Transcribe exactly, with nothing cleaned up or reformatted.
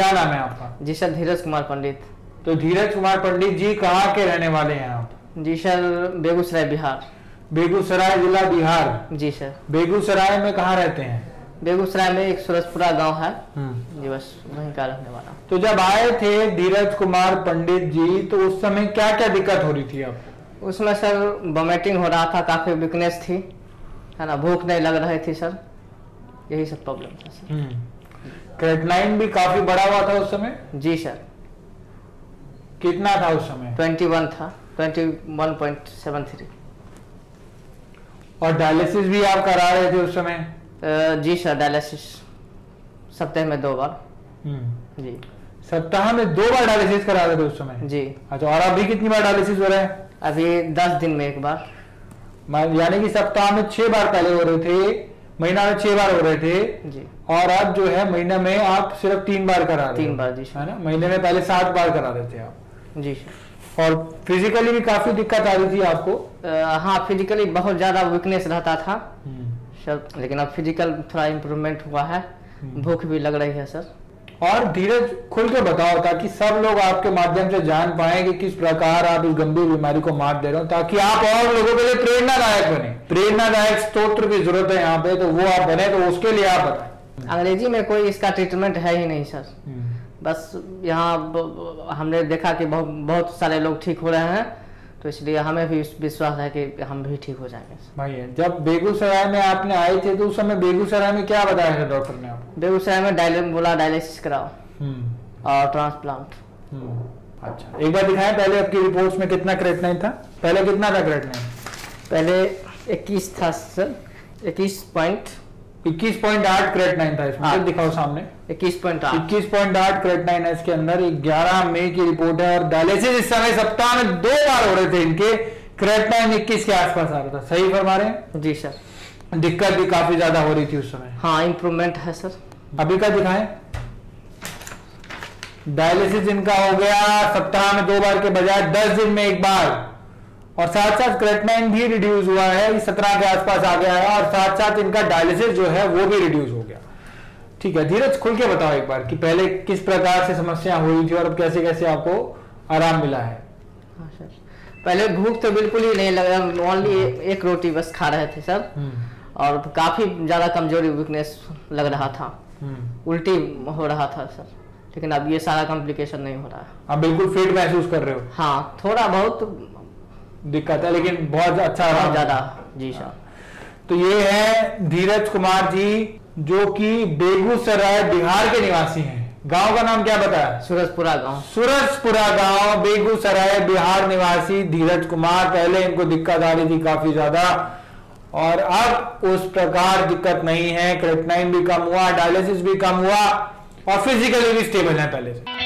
क्या नाम है आपका? जी सर, धीरज कुमार पंडित। तो धीरज कुमार पंडित जी कहाँ के रहने वाले हैं आप? जी सर, बेगूसराय बिहार। बेगूसराय जिला बिहार। जी सर। बेगूसराय में कहाँ रहते हैं? बेगूसराय में एक सूरजपुरा गांव है जी, बस वहीं का रहने वाला। तो जब आए थे धीरज कुमार पंडित जी तो उस समय क्या क्या दिक्कत हो रही थी आपको? उसमें सर वॉमिटिंग हो रहा था, काफी वीकनेस थी, है ना, भूख नहीं लग रही थी सर, यही सब प्रॉब्लम था सर। क्रेटिनिन भी काफी बढ़ा हुआ था उस समय? जी सर। कितना था उस समय? इक्कीस था, इक्कीस पॉइंट सेवन थ्री। और डायलिसिस भी आप करा रहे थे उस समय? जी सर, डायलिसिस सप्ताह में दो बार। जी, सप्ताह में दो बार डायलिसिस करा रहे थे उस समय? जी। अच्छा, और अभी कितनी बार डायलिसिस हो रहे हैं? अभी दस दिन में एक बार। यानी कि सप्ताह में छह बार पहले हो रहे थे, महीना में छह बार हो रहे थे जी, और अब जो है महीने में आप सिर्फ तीन बार करा रहे हो? तीन बार जी, है ना। महीने में पहले सात बार करा रहे थे आप? जी। और फिजिकली भी काफी दिक्कत आ रही थी आपको? आ, हाँ, फिजिकली बहुत ज्यादा वीकनेस रहता था सर, लेकिन अब फिजिकल थोड़ा इम्प्रूवमेंट हुआ है, भूख भी लग रही है सर। और धीरज, खुल के बताओ ताकि सब लोग आपके माध्यम से जान पाए कि किस प्रकार आप इस गंभीर बीमारी को मात दे रहे हो, ताकि आप और लोगों के लिए प्रेरणादायक बने। प्रेरणादायक स्तोत्र की जरूरत है यहाँ पे, तो वो आप बने, तो उसके लिए आप बताएं। अंग्रेजी में कोई इसका ट्रीटमेंट है ही नहीं सर, बस यहाँ हमने देखा कि बहुत बहुत सारे लोग ठीक हो रहे हैं, तो इसलिए हमें भी विश्वास है कि हम भी ठीक हो जाएंगे भाई। जब बेगूसराय में आपने आए थे तो उस समय बेगूसराय में क्या बताया था डॉक्टर ने आपको? बेगूसराय में डायल बोला डायलिसिस कराओ और ट्रांसप्लांट। अच्छा, एक बार दिखाएं पहले आपकी रिपोर्ट्स में कितना क्रेटिनिन था? पहले कितना था क्रेटिनिन? पहले इक्कीस था सर, इक्कीस पॉइंट इक्कीस पॉइंट आठ क्रेटिनिन था इसमें। आप दिखाओ सामने, इक्कीस पॉइंट आठ इक्कीस पॉइंट आठ क्रेटिनिन है इसके अंदर। ग्यारह मई की रिपोर्ट है और डायलिसिस इस समय सप्ताह में दो बार हो रहे थे इनके। क्रेटिनिन इक्कीस के आसपास आ रहा था, सही फरमा रहे हैं? जी सर। दिक्कत भी काफी ज्यादा हो रही थी उस समय? हाँ, इम्प्रूवमेंट है सर। अभी का दिखाएं। डायलिसिस इनका हो गया सप्ताह में दो बार के बजाय दस दिन में एक बार, और साथ साथ क्रेटिनिन भी रिड्यूस हुआ है, सत्रह के आसपास आ गया है, और साथ साथ इनका डायलिसिस जो है वो भी रिड्यूस हो गया। ठीक है धीरज, खुल के बताओ एक बार कि पहले किस प्रकार से समस्या हुई थी और अब कैसे कैसे आपको आराम मिला है? हाँ सर, पहले भूख तो बिल्कुल ही नहीं लग रहा, ओनली एक रोटी बस खा रहे थे सर, और काफी ज्यादा कमजोरी वीकनेस लग रहा था, उल्टी हो रहा था सर, लेकिन अब ये सारा कॉम्प्लिकेशन नहीं हो रहा है। आप बिल्कुल फिट महसूस कर रहे हो? हाँ, थोड़ा बहुत दिक्कत है लेकिन बहुत अच्छा रहा ज्यादा। जी सर। तो ये है धीरज कुमार जी जो कि बेगूसराय बिहार के निवासी हैं। गांव का नाम क्या बताया? सूरजपुरा गांव। सूरजपुरा गांव, बेगूसराय बिहार निवासी धीरज कुमार। पहले इनको दिक्कत आ रही थी काफी ज्यादा और अब उस प्रकार दिक्कत नहीं है, क्रेटिनिन भी कम हुआ, डायलिसिस भी कम हुआ और फिजिकली भी स्टेबल है पहले से।